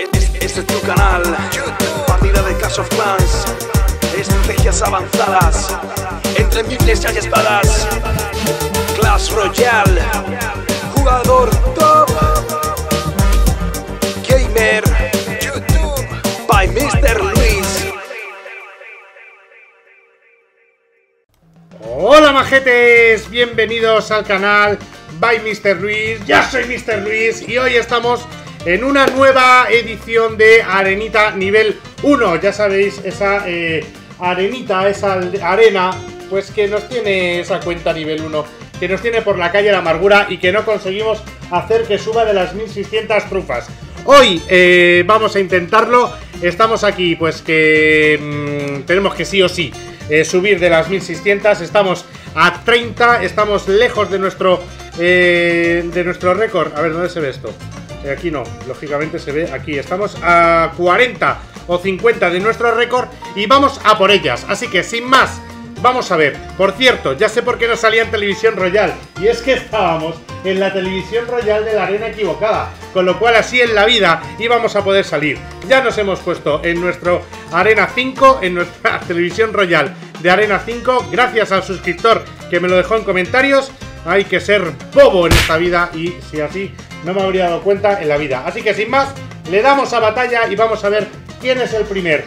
Este es tu canal, partida de Clash of Clans, estrategias avanzadas, entre miles hay espadas, Clash Royale, jugador top, gamer, YouTube, by Mr. Luis. Hola majetes, bienvenidos al canal by Mr. Luis, ya soy Mr. Luis y hoy estamos en una nueva edición de Arenita nivel 1, ya sabéis, esa arenita, esa arena, pues que nos tiene esa cuenta nivel 1, que nos tiene por la calle la amargura y que no conseguimos hacer que suba de las 1600 trufas. Hoy vamos a intentarlo, estamos aquí, pues que tenemos que sí o sí subir de las 1600, estamos a 30, estamos lejos de nuestro récord. A ver, ¿dónde se ve esto? Aquí no, lógicamente se ve aquí. Estamos a 40 o 50 de nuestro récord y vamos a por ellas. Así que sin más, vamos a ver. Por cierto, ya sé por qué no salía en Televisión Royal. Y es que estábamos en la Televisión Royal de la arena equivocada. Con lo cual así en la vida íbamos a poder salir. Ya nos hemos puesto en nuestro Arena 5, en nuestra Televisión Royal de Arena 5. Gracias al suscriptor que me lo dejó en comentarios. Hay que ser bobo en esta vida y si así no me habría dado cuenta en la vida. Así que sin más, le damos a batalla y vamos a ver quién es el primer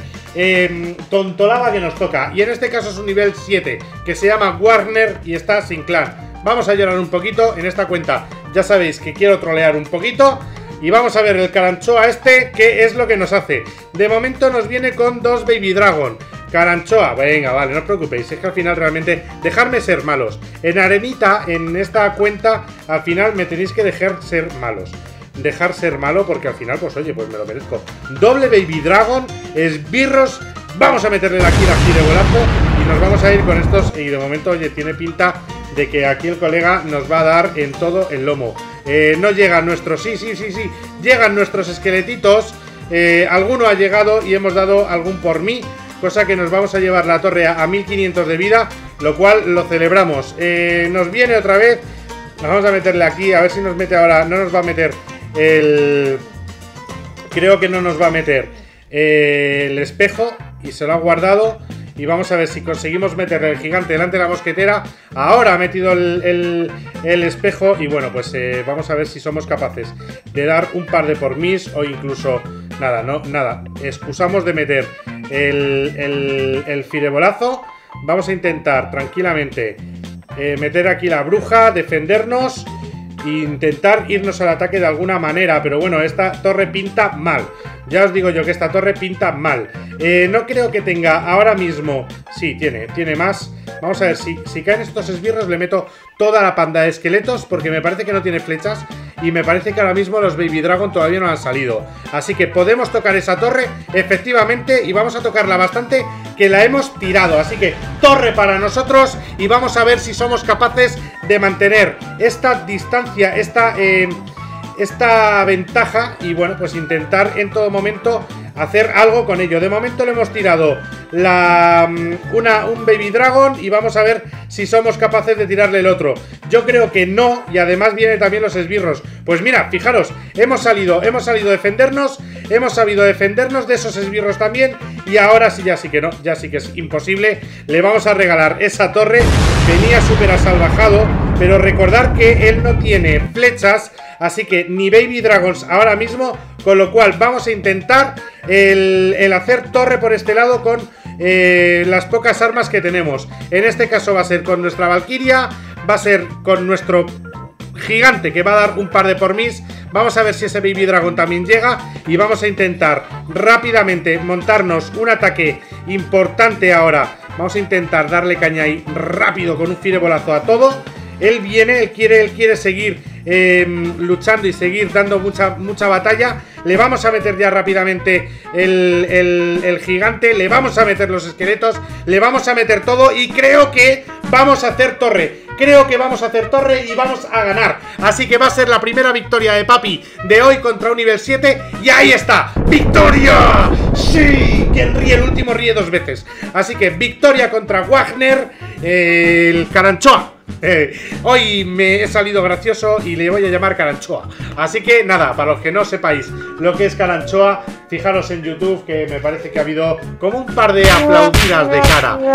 tontolaba que nos toca. Y en este caso es un nivel 7, que se llama Warner y está sin clan. Vamos a llorar un poquito en esta cuenta. Ya sabéis que quiero trolear un poquito. Y vamos a ver el caranchoa este, qué es lo que nos hace. De momento nos viene con dos Baby Dragon. Caranchoa, venga, vale, no os preocupéis. Es que al final realmente, dejadme ser malos. En arenita, en esta cuenta, al final me tenéis que dejar ser malos. Dejar ser malo porque al final, pues oye, pues me lo merezco. Doble Baby Dragon, esbirros. Vamos a meterle la Kira aquí de golazo y nos vamos a ir con estos. Y de momento, oye, tiene pinta de que aquí el colega nos va a dar en todo el lomo. No llegan nuestros, sí, llegan nuestros esqueletitos. Alguno ha llegado y hemos dado algún por mí. Cosa que nos vamos a llevar la torre a 1500 de vida, lo cual lo celebramos. Nos viene otra vez. Nos vamos a meterle aquí, a ver si nos mete ahora. No nos va a meter el... Creo que no nos va a meter el espejo. Y se lo ha guardado. Y vamos a ver si conseguimos meterle el gigante delante de la mosquetera. Ahora ha metido el espejo. Y bueno, pues vamos a ver si somos capaces de dar un par de por mis. O incluso... Nada, no, nada. Excusamos de meter el firebolazo. Vamos a intentar tranquilamente meter aquí la bruja, defendernos e intentar irnos al ataque de alguna manera. Pero bueno, esta torre pinta mal. Ya os digo yo que esta torre pinta mal. No creo que tenga ahora mismo... Sí, tiene más. Vamos a ver, si caen estos esbirros le meto toda la panda de esqueletos porque me parece que no tiene flechas. Y me parece que ahora mismo los Baby Dragon todavía no han salido. Así que podemos tocar esa torre, efectivamente, y vamos a tocarla bastante, que la hemos tirado. Así que torre para nosotros y vamos a ver si somos capaces de mantener esta distancia, esta ventaja. Y bueno, pues intentar en todo momento hacer algo con ello. De momento le hemos tirado un Baby Dragon y vamos a ver si somos capaces de tirarle el otro. Yo creo que no, y además vienen también los esbirros. Pues mira, fijaros, hemos salido a defendernos, hemos sabido defendernos de esos esbirros también. Y ahora sí, ya sí que no, ya sí que es imposible. Le vamos a regalar esa torre. Venía súper asalvajado, pero recordar que él no tiene flechas, así que ni Baby Dragons ahora mismo. Con lo cual vamos a intentar el hacer torre por este lado con las pocas armas que tenemos. En este caso va a ser con nuestra Valquiria, va a ser con nuestro gigante que va a dar un par de por mis. Vamos a ver si ese Baby Dragon también llega y vamos a intentar rápidamente montarnos un ataque importante ahora. Vamos a intentar darle caña ahí rápido con un firebolazo a todo. Él viene, él quiere seguir luchando y seguir dando mucha batalla. Le vamos a meter ya rápidamente el gigante, le vamos a meter los esqueletos, le vamos a meter todo y creo que vamos a hacer torre. Creo que vamos a hacer torre y vamos a ganar. Así que va a ser la primera victoria de Papi de hoy contra un nivel 7. Y ahí está, ¡victoria! ¡Sí! Quien ríe el último ríe dos veces. Así que victoria contra Wagner, el Caranchoa. Hoy me he salido gracioso y le voy a llamar Caranchoa. Así que nada, para los que no sepáis lo que es Caranchoa, fijaros en YouTube, que me parece que ha habido como un par de aplaudidas de cara con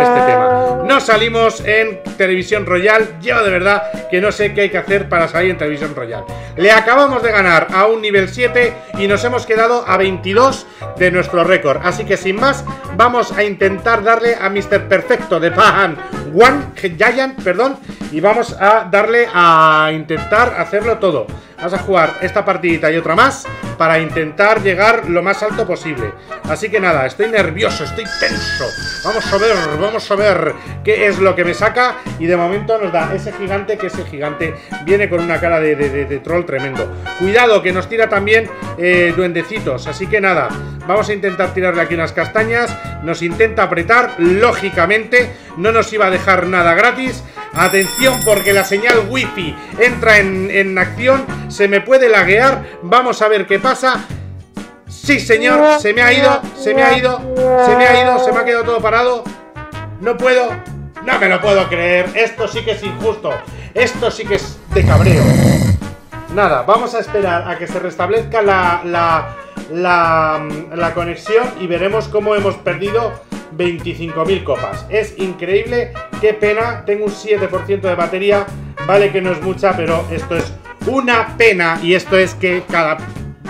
este tema. No salimos en Televisión Royale. Yo de verdad que no sé qué hay que hacer para salir en Televisión Royale. Le acabamos de ganar a un nivel 7 y nos hemos quedado a 22 de nuestro récord. Así que sin más, vamos a intentar darle a Mr. Perfecto de Pan One Giant, perdón, y vamos a darle a intentar hacerlo todo. Vamos a jugar esta partidita y otra más para intentar llegar lo más alto posible. Así que nada, estoy nervioso, estoy tenso. Vamos a ver qué es lo que me saca. Y de momento nos da ese gigante, que ese gigante viene con una cara de troll tremendo. Cuidado, que nos tira también duendecitos. Así que nada, vamos a intentar tirarle aquí unas castañas. Nos intenta apretar, lógicamente. No nos iba a dejar nada gratis. Atención, porque la señal wifi entra en acción. Se me puede laguear. Vamos a ver qué pasa. Sí, señor, se me ha ido. Se me ha quedado todo parado. No puedo. No me lo puedo creer. Esto sí que es injusto. Esto sí que es de cabreo. Nada, vamos a esperar a que se restablezca la conexión y veremos cómo hemos perdido 25.000 copas. Es increíble, qué pena. Tengo un 7% de batería. Vale que no es mucha, pero esto es una pena. Y esto es que cada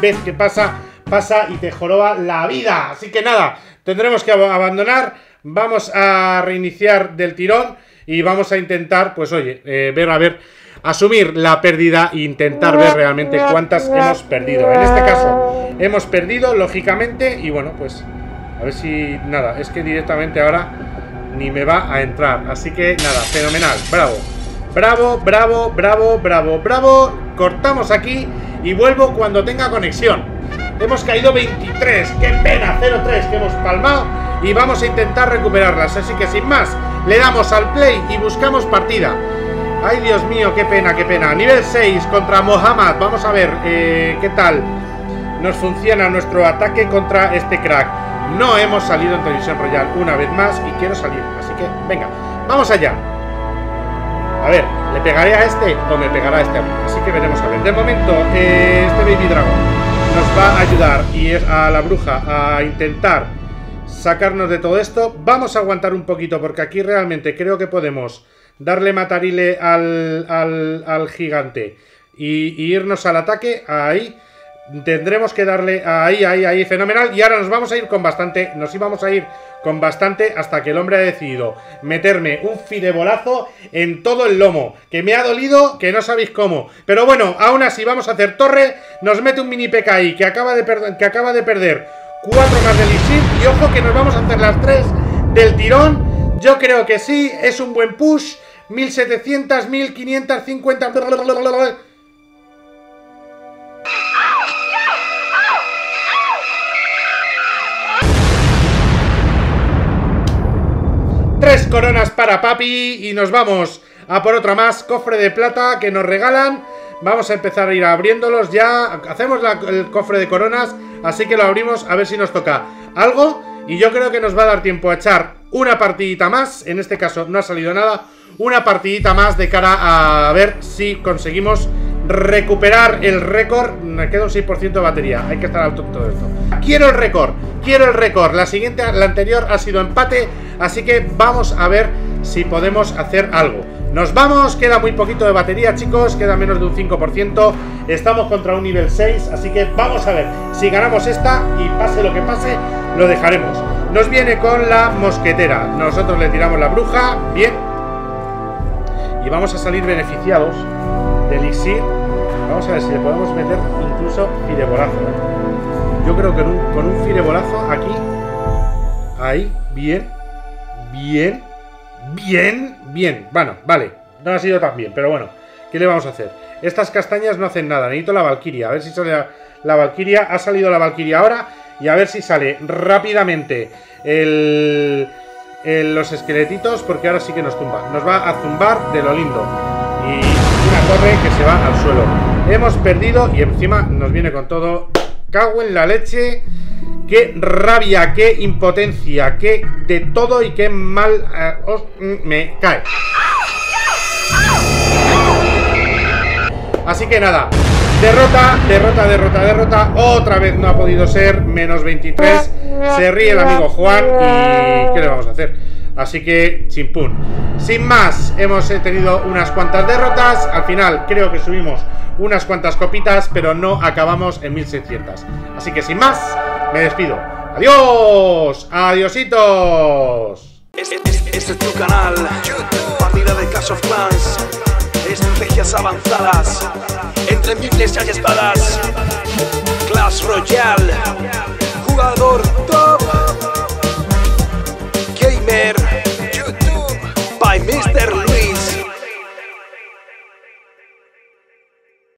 vez que pasa, pasa y te joroba la vida. Así que nada, tendremos que abandonar. Vamos a reiniciar del tirón y vamos a intentar, pues oye, ver a ver, asumir la pérdida e intentar ver realmente cuántas hemos perdido. En este caso hemos perdido, lógicamente. Y bueno, pues a ver si... Nada, es que directamente ahora ni me va a entrar. Así que nada, fenomenal, bravo. Bravo, bravo, bravo, bravo, bravo. Cortamos aquí y vuelvo cuando tenga conexión. Hemos caído 23, qué pena, 0-3 que hemos palmado. Y vamos a intentar recuperarlas, así que sin más, le damos al play y buscamos partida. Ay, Dios mío, qué pena, qué pena. Nivel 6 contra Mohamed. Vamos a ver qué tal nos funciona nuestro ataque contra este crack. No hemos salido en Televisión Royal una vez más y quiero salir, así que venga, vamos allá. A ver, ¿le pegaré a este o me pegará a este? Así que veremos a ver. De momento, este Baby Dragon nos va a ayudar y es a la bruja a intentar sacarnos de todo esto. Vamos a aguantar un poquito porque aquí realmente creo que podemos darle matarile al gigante y irnos al ataque, ahí. Tendremos que darle ahí, fenomenal. Y ahora nos vamos a ir con bastante. Nos íbamos a ir con bastante hasta que el hombre ha decidido meterme un fidebolazo en todo el lomo, que me ha dolido, que no sabéis cómo. Pero bueno, aún así vamos a hacer torre. Nos mete un mini PK ahí, que acaba de perder 4 más del Isip. Y ojo que nos vamos a hacer las 3 del tirón. Yo creo que sí, es un buen push. 1700, 1550... Tres coronas para papi y nos vamos a por otra más. Cofre de plata que nos regalan. Vamos a empezar a ir abriéndolos ya. Hacemos el cofre de coronas, así que lo abrimos a ver si nos toca algo. Y yo creo que nos va a dar tiempo a echar una partidita más. En este caso no ha salido nada. Una partidita más de cara a ver si conseguimos recuperar el récord. Me queda un 6% de batería. Hay que estar al top de todo esto. Quiero el récord. Quiero el récord. La anterior ha sido empate. Así que vamos a ver si podemos hacer algo. Nos vamos. Queda muy poquito de batería, chicos. Queda menos de un 5%. Estamos contra un nivel 6. Así que vamos a ver si ganamos esta. Y pase lo que pase, lo dejaremos. Nos viene con la mosquetera. Nosotros le tiramos la bruja. Bien. Y vamos a salir beneficiados del elixir. Vamos a ver si le podemos meter incluso firebolazo. Yo creo que con un firebolazo aquí. Ahí, bien. Bien. Bien. Bien. Bueno, vale. No ha sido tan bien, pero bueno. ¿Qué le vamos a hacer? Estas castañas no hacen nada. Necesito la valquiria. A ver si sale la valquiria. Ha salido la valquiria ahora. Y a ver si sale rápidamente los esqueletitos. Porque ahora sí que nos tumba. Nos va a zumbar de lo lindo. Y... corre que se va al suelo. Hemos perdido y encima nos viene con todo. Cago en la leche. Qué rabia, qué impotencia, qué de todo y qué mal me cae. Así que nada, derrota. Otra vez no ha podido ser, menos 23. Se ríe el amigo Juan y ¿qué le vamos a hacer? Así que chimpún. Sin más, hemos tenido unas cuantas derrotas. Al final creo que subimos unas cuantas copitas, pero no acabamos en 1600. Así que sin más, me despido. ¡Adiós! ¡Adiositos! Este es tu canal. Partida de Clash of Clans. Estrategias avanzadas. Entre miles hay espadas. Clash Royale.